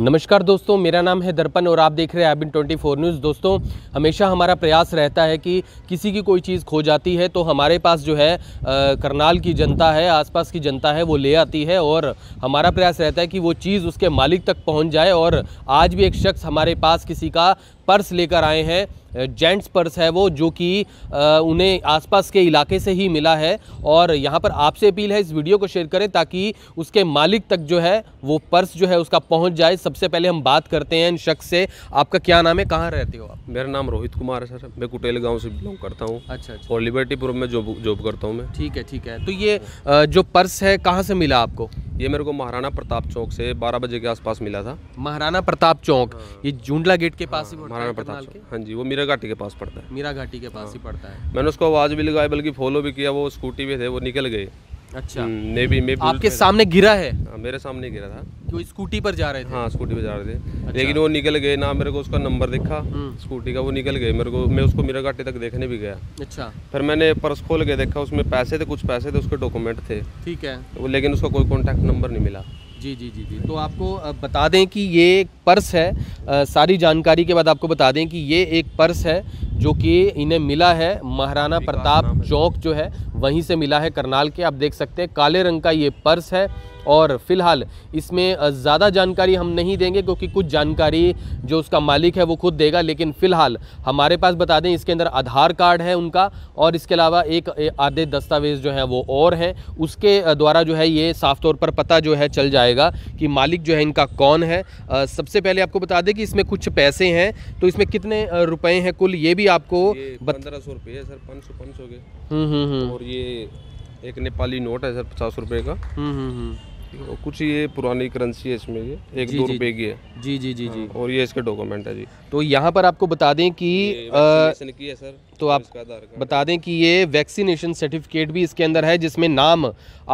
नमस्कार दोस्तों, मेरा नाम है दर्पण और आप देख रहे हैं IBN24 न्यूज़। दोस्तों, हमेशा हमारा प्रयास रहता है कि किसी की कोई चीज़ खो जाती है तो हमारे पास जो है करनाल की जनता है, आसपास की जनता है, वो ले आती है और हमारा प्रयास रहता है कि वो चीज़ उसके मालिक तक पहुंच जाए। और आज भी एक शख्स हमारे पास किसी का पर्स लेकर आए हैं, जेंट्स पर्स है वो, जो कि उन्हें आसपास के इलाके से ही मिला है। और यहाँ पर आपसे अपील है, इस वीडियो को शेयर करें ताकि उसके मालिक तक जो है वो पर्स जो है उसका पहुँच जाए। सबसे पहले हम बात करते हैं इन शख्स से। आपका क्या नाम है, कहाँ रहते हो आप? मेरा नाम रोहित कुमार है सर, मैं कुटेल गाँव से बिलोंग करता हूँ। अच्छा। और लिबर्टीपुर में जॉब करता हूँ मैं। ठीक है। तो ये जो पर्स है कहाँ से मिला आपको? ये मेरे को महाराणा प्रताप चौक से 12 बजे के आसपास मिला था। महाराणा प्रताप चौक, ये झुंडला गेट के पास ही पड़ता है। महाराणा प्रताप चौक, हाँ जी, वो मीरा घाटी के पास पड़ता है। मीरा घाटी के पास ही पड़ता है। मैंने उसको आवाज़ भी लगाई, बल्कि फॉलो भी किया, वो स्कूटी पे थे, वो निकल गए। अच्छा। मैं भी आपके सामने गिरा है? हाँ, मेरे सामने गिरा था। वो स्कूटी पर जा रहे थे? हाँ, स्कूटी पर जा रहे थे। अच्छा। लेकिन वो निकल गए ना, मेरे को उसका नंबर दिखा स्कूटी का, वो निकल गए। मेरे को, मैं उसको मीरा घाटी तक देखने भी गया। अच्छा। फिर मैंने पर्स खोल के देखा, उसमें पैसे थे, कुछ पैसे थे, उसके डॉक्यूमेंट थे। ठीक है। वो लेकिन उसका कोई कॉन्टैक्ट नंबर नहीं मिला। जी। तो आपको बता दें कि ये एक पर्स है। सारी जानकारी के बाद आपको बता दें कि ये एक पर्स है जो कि इन्हें मिला है महाराणा प्रताप चौक जो है वहीं से मिला है, करनाल के। आप देख सकते हैं काले रंग का ये पर्स है। और फिलहाल इसमें ज़्यादा जानकारी हम नहीं देंगे क्योंकि कुछ जानकारी जो उसका मालिक है वो खुद देगा। लेकिन फ़िलहाल हमारे पास बता दें इसके अंदर आधार कार्ड है उनका, और इसके अलावा एक आधे दस्तावेज़ जो हैं वो और हैं। उसके द्वारा जो है ये साफ तौर पर पता जो है चल जाएगा कि मालिक जो है इनका कौन है। सबसे पहले आपको बता दें कि इसमें कुछ पैसे हैं, तो इसमें कितने रुपए हैं कुल, ये भी आपको 1500 रुपये है सर, 500 के। और ये एक नेपाली नोट है सर, 50 रुपये का। कुछ ये पुरानी करेंसी है, इसमें ये ₹1-2 की है। जी। और ये इसके डॉक्यूमेंट है जी। तो यहाँ पर आपको बता दें कि वैक्सीनेशन की है सर, तो आप बता दें कि ये वैक्सीनेशन सर्टिफिकेट भी इसके अंदर है, जिसमें नाम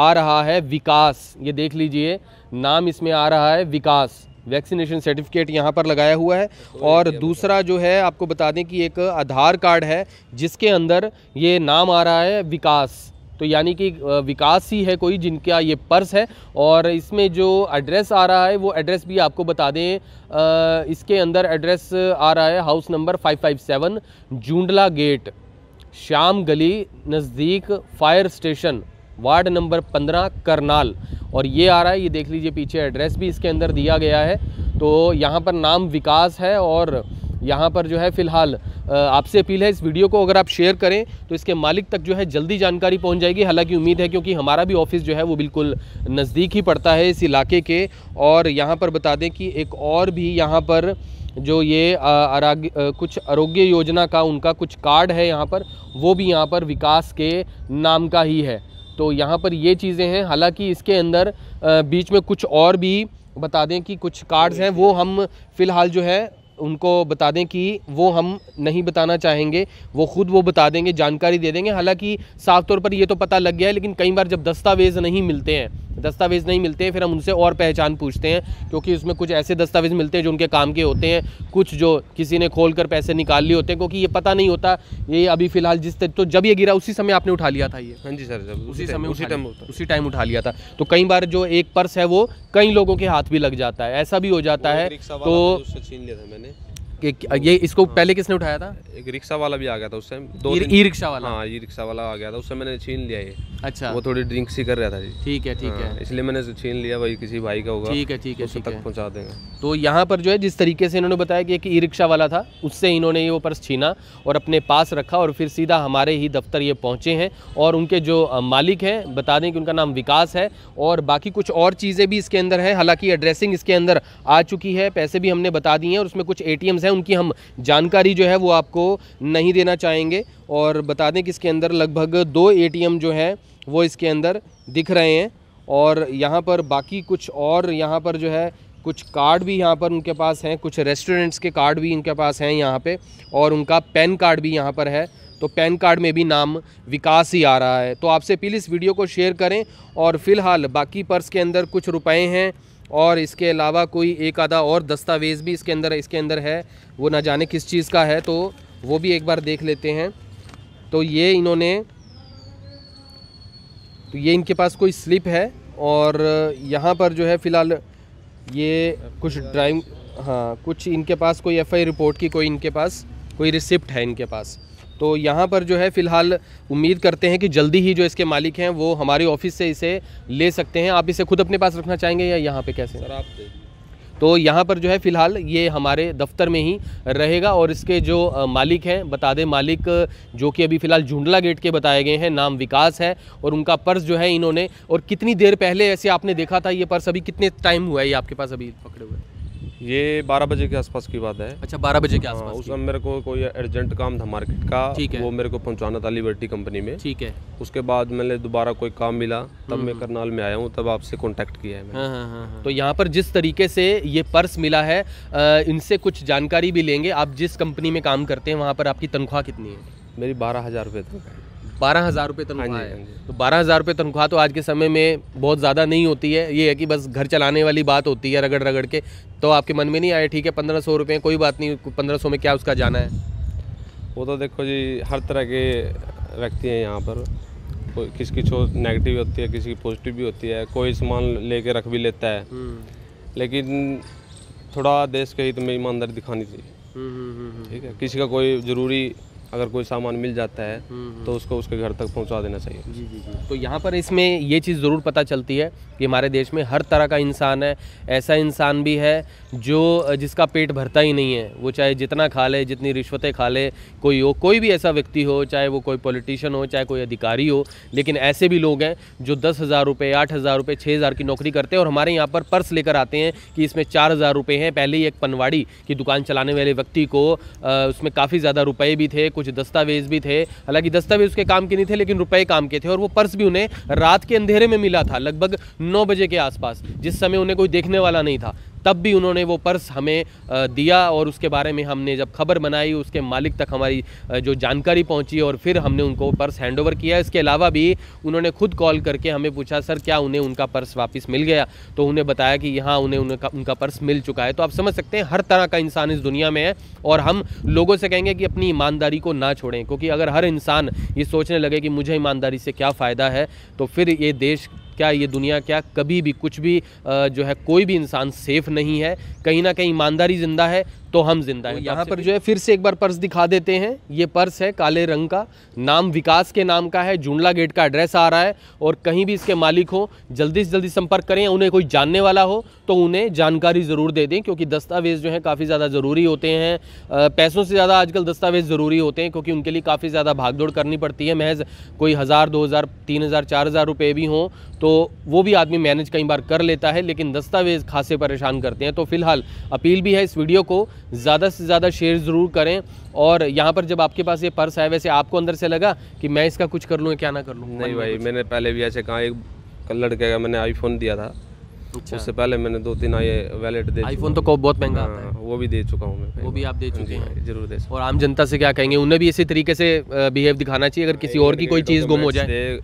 आ रहा है विकास। ये देख लीजिए, नाम इसमें आ रहा है विकास, वैक्सीनेशन सर्टिफिकेट यहाँ पर लगाया हुआ है। और दूसरा जो है आपको बता दें कि एक आधार कार्ड है जिसके अंदर ये नाम आ रहा है विकास, तो यानी कि विकास ही है कोई जिनका ये पर्स है। और इसमें जो एड्रेस आ रहा है वो एड्रेस भी आपको बता दें, इसके अंदर एड्रेस आ रहा है house number 557 Jhundla gate, Shyam गली, नज़दीक fire station, ward number 15, Karnal. और ये आ रहा है, ये देख लीजिए पीछे एड्रेस भी इसके अंदर दिया गया है। तो यहाँ पर नाम विकास है। और यहाँ पर जो है फ़िलहाल आपसे अपील है, इस वीडियो को अगर आप शेयर करें तो इसके मालिक तक जो है जल्दी जानकारी पहुंच जाएगी। हालांकि उम्मीद है, क्योंकि हमारा भी ऑफिस जो है वो बिल्कुल नज़दीक ही पड़ता है इस इलाके के। और यहाँ पर बता दें कि एक और भी यहाँ पर जो ये कुछ आरोग्य योजना का उनका कुछ कार्ड है यहाँ पर, वो भी यहाँ पर विकास के नाम का ही है। तो यहाँ पर ये चीज़ें हैं। हालाँकि इसके अंदर बीच में कुछ और भी बता दें कि कुछ कार्ड्स हैं, वो हम फ़िलहाल जो है उनको बता दें कि वो हम नहीं बताना चाहेंगे, वो खुद वो बता देंगे, जानकारी दे देंगे। हालांकि साफ तौर पर ये तो पता लग गया है, लेकिन कई बार जब दस्तावेज़ नहीं मिलते हैं फिर हम उनसे और पहचान पूछते हैं, क्योंकि उसमें कुछ ऐसे दस्तावेज़ मिलते हैं जो उनके काम के होते हैं, कुछ जो किसी ने खोल कर पैसे निकाल लिए होते हैं, क्योंकि ये पता नहीं होता। ये अभी फ़िलहाल तो जब ये गिरा उसी समय आपने उठा लिया था ये? हाँ जी सर, जब उसी टाइम उठा लिया था। तो कई बार जो एक पर्स है वो कई लोगों के हाथ भी लग जाता है, ऐसा भी हो जाता है। तो छीन लिया था मैंने ये, इसको पहले किसने उठाया था? एक रिक्शा वाला भी आ गया था उस टाइम, ई रिक्शा वाला आ गया था, उससे मैंने छीन लिया ये। अच्छा। वो थोड़ी ड्रिंक सी कर रहा था जी। ठीक है। इसलिए मैंने छीन लिया, वही किसी भाई का होगा। ठीक है। उसको तक पहुँचा देगा। तो यहाँ पर जो है जिस तरीके से इन्होंने बताया कि एक ई रिक्शा वाला था, उससे इन्होंने वो पर्स छीना और अपने पास रखा, और फिर सीधा हमारे ही दफ्तर ये पहुँचे हैं। और उनके जो मालिक हैं, बता दें कि उनका नाम विकास है। और बाकी कुछ और चीज़ें भी इसके अंदर है। हालाँकि एड्रेसिंग इसके अंदर आ चुकी है, पैसे भी हमने बता दिए हैं, और उसमें कुछ ATM है, उनकी हम जानकारी जो है वो आपको नहीं देना चाहेंगे। और बता दें कि इसके अंदर लगभग 2 ATM जो हैं वो इसके अंदर दिख रहे हैं। और यहाँ पर बाकी कुछ और यहाँ पर जो है कुछ कार्ड भी यहाँ पर उनके पास हैं, कुछ रेस्टोरेंट्स के कार्ड भी इनके पास हैं यहाँ पे, और उनका पैन कार्ड भी यहाँ पर है। तो पैन कार्ड में भी नाम विकास ही आ रहा है। तो आपसे प्लीज़ इस वीडियो को शेयर करें। और फ़िलहाल बाकी पर्स के अंदर कुछ रुपए हैं, और इसके अलावा कोई एक आधा और दस्तावेज़ भी इसके अंदर है, वो ना जाने किस चीज़ का है, तो वो भी एक बार देख लेते हैं। तो ये इनके पास कोई स्लिप है। और यहाँ पर जो है फ़िलहाल ये कुछ ड्राइंग, हाँ कुछ इनके पास कोई एफआईआर रिपोर्ट की कोई इनके पास कोई रिसिप्ट है इनके पास। तो यहाँ पर जो है फ़िलहाल उम्मीद करते हैं कि जल्दी ही जो इसके मालिक हैं वो हमारे ऑफिस से इसे ले सकते हैं। आप इसे खुद अपने पास रखना चाहेंगे या यहाँ पे कैसे? सर आप दे दीजिए। तो यहाँ पर जो है फ़िलहाल ये हमारे दफ्तर में ही रहेगा और इसके जो मालिक हैं, बता दें मालिक जो कि अभी फ़िलहाल झुंडला गेट के बताए गए हैं, नाम विकास है और उनका पर्स जो है इन्होंने, और कितनी देर पहले ऐसे आपने देखा था ये पर्स? अभी कितने टाइम हुआ है ये आपके पास अभी पकड़े हुए? ये 12 बजे के आसपास की बात है। अच्छा 12 बजे के आसपास। उस समय मेरे को कोई अर्जेंट काम था मार्केट का, वो मेरे को पहुंचाना था लिबर्टी कंपनी में। ठीक है। उसके बाद मैंने दोबारा कोई काम मिला तब मैं करनाल में आया हूँ, तब आपसे कांटेक्ट किया है मैंने। हाँ, हाँ, हाँ। तो यहाँ पर जिस तरीके से ये पर्स मिला है इनसे कुछ जानकारी भी लेंगे। आप जिस कंपनी में काम करते हैं वहाँ पर आपकी तनख्वाह कितनी है? मेरी 12,000 रुपये तनख्वाह है। 12,000 रुपये तनख्वाह है। तो 12,000 रुपये तनख्वाह तो आज के समय में बहुत ज़्यादा नहीं होती है, ये है कि बस घर चलाने वाली बात होती है रगड़ रगड़ के। तो आपके मन में नहीं आया ठीक है 1,500 रुपये कोई बात नहीं, 1,500 में क्या उसका जाना है? वो तो देखो जी हर तरह के रखती हैं यहाँ पर, किसकी सोच नेगेटिव होती है, किसी की पॉजिटिव भी होती है, कोई सामान लेके रख भी लेता है, लेकिन थोड़ा देश के हित में ईमानदारी दिखानी चाहिए। ठीक है, किसी का कोई ज़रूरी अगर कोई सामान मिल जाता है तो उसको उसके घर तक पहुंचा देना चाहिए। जी जी जी। तो यहाँ पर इसमें ये चीज़ ज़रूर पता चलती है कि हमारे देश में हर तरह का इंसान है। ऐसा इंसान भी है जो जिसका पेट भरता ही नहीं है, वो चाहे जितना खा ले, जितनी रिश्वतें खा ले कोई हो, कोई भी ऐसा व्यक्ति हो, चाहे वो कोई पॉलिटिशियन हो, चाहे कोई अधिकारी हो। लेकिन ऐसे भी लोग हैं जो 10,000 रुपये, 8,000 रुपये, 6,000 की नौकरी करते हैं और हमारे यहाँ पर पर्स लेकर आते हैं कि इसमें 4,000 रुपये हैं। पहले ही एक पनवाड़ी की दुकान चलाने वाले व्यक्ति को उसमें काफ़ी ज़्यादा रुपये भी थे, कुछ दस्तावेज भी थे, हालांकि दस्तावेज उसके काम के नहीं थे लेकिन रुपए काम के थे। और वो पर्स भी उन्हें रात के अंधेरे में मिला था, लगभग 9 बजे के आसपास, जिस समय उन्हें कोई देखने वाला नहीं था, तब भी उन्होंने वो पर्स हमें दिया। और उसके बारे में हमने जब खबर बनाई, उसके मालिक तक हमारी जो जानकारी पहुंची और फिर हमने उनको पर्स हैंडओवर किया। इसके अलावा भी उन्होंने खुद कॉल करके हमें पूछा सर क्या उन्हें उनका पर्स वापस मिल गया, तो उन्हें बताया कि यहाँ उन्हें उनका पर्स मिल चुका है। तो आप समझ सकते हैं हर तरह का इंसान इस दुनिया में है और हम लोगों से कहेंगे कि अपनी ईमानदारी को ना छोड़ें, क्योंकि अगर हर इंसान ये सोचने लगे कि मुझे ईमानदारी से क्या फ़ायदा है तो फिर ये देश क्या, ये दुनिया क्या, कभी भी कुछ भी जो है कोई भी इंसान सेफ नहीं है। कहीं ना कहीं ईमानदारी जिंदा है तो हम जिंदा हैं। यहाँ पर जो है फिर से एक बार पर्स दिखा देते हैं। ये पर्स है काले रंग का, नाम विकास के नाम का है, झुंडला गेट का एड्रेस आ रहा है। और कहीं भी इसके मालिक हो जल्दी से जल्दी संपर्क करें, उन्हें कोई जानने वाला हो तो उन्हें जानकारी ज़रूर दे दें, क्योंकि दस्तावेज़ जो हैं काफ़ी ज़्यादा ज़रूरी होते हैं, पैसों से ज़्यादा आजकल दस्तावेज़ ज़रूरी होते हैं, क्योंकि उनके लिए काफ़ी ज़्यादा भागदौड़ करनी पड़ती है। महज कोई 1,000, 2,000, 3,000, 4,000 रुपये भी हों तो वो भी आदमी मैनेज कई बार कर लेता है, लेकिन दस्तावेज़ खासे परेशान करते हैं। तो फिलहाल अपील भी है, इस वीडियो को ज़्यादा से ज़्यादा शेयर ज़रूर करें। और यहाँ पर जब आपके पास ये पर्स आया, वैसे आपको अंदर से लगा कि मैं इसका कुछ कर लूँ क्या ना कर लूँ? नहीं भाई, मैंने पहले भी ऐसे कहा, एक लड़के का मैंने आईफोन दिया था। अच्छा। उससे पहले मैंने 2-3 ये वैलेट दे, आईफोन तो बहुत महंगा आता है, वो भी दे चुका हूँ मैं। वो भी आप दे चुके हैं? जरूर दे। और आम जनता से क्या कहेंगे? उन्हें भी इसी तरीके से बिहेव दिखाना चाहिए। अगर किसी और की कोई चीज़ गुम हो जाए,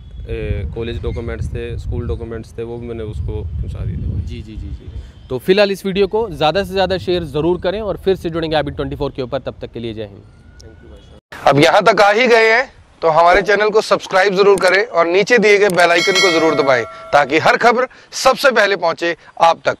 कॉलेज डॉक्यूमेंट्स थे, स्कूल डॉक्यूमेंट्स थे, वो भी मैंने उसको पहुँचा दिए थे। जी जी जी जी। तो फिलहाल इस वीडियो को ज़्यादा से ज़्यादा शेयर ज़रूर करें और फिर से जुड़ेंगे IBN24 के ऊपर। तब तक के लिए जय हिंद। थैंक यू भाई साहब। अब यहाँ तक आ ही गए हैं तो हमारे चैनल को सब्सक्राइब ज़रूर करें और नीचे दिए गए बेल आइकन को ज़रूर दबाएं ताकि हर खबर सबसे पहले पहुँचे आप तक।